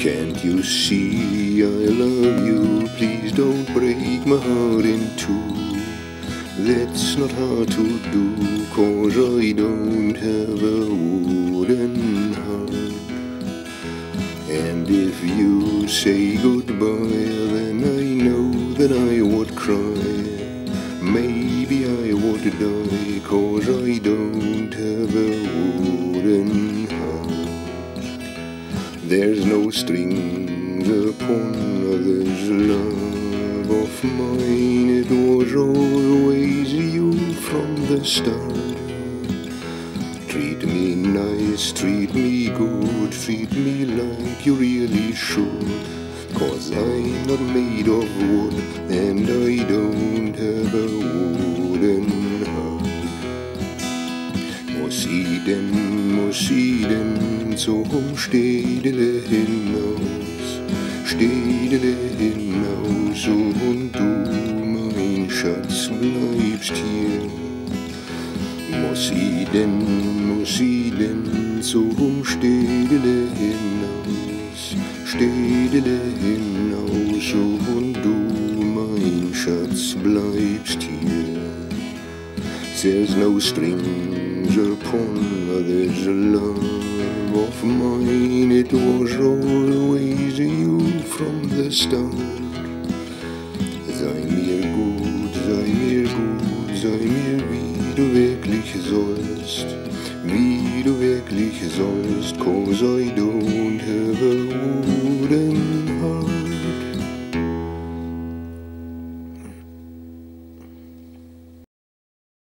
Can't you see I love you? Please don't break my heart in two. That's not hard to do, 'cause I don't have a wooden heart. And if you say goodbye, then I know that I would cry. Maybe I would die, 'cause I don't have a wooden heart. There's no strings upon this love of mine. It was always you from the start. Treat me nice, treat me good, treat me like you really should. 'Cause I'm not made of wood, and I don't have a wooden heart. Muss i' denn zum Staedtele hinaus, Staedtele hinaus, und du, mein Schatz, bleibst hier. Muss i' denn zum Staedtele hinaus, Staedtele hinaus, und du, mein Schatz, bleibst hier. There's no strings upon this love of mine. It was always you from the start. Sei mir, wie du wirklich sollst, 'cause I don't have a wooden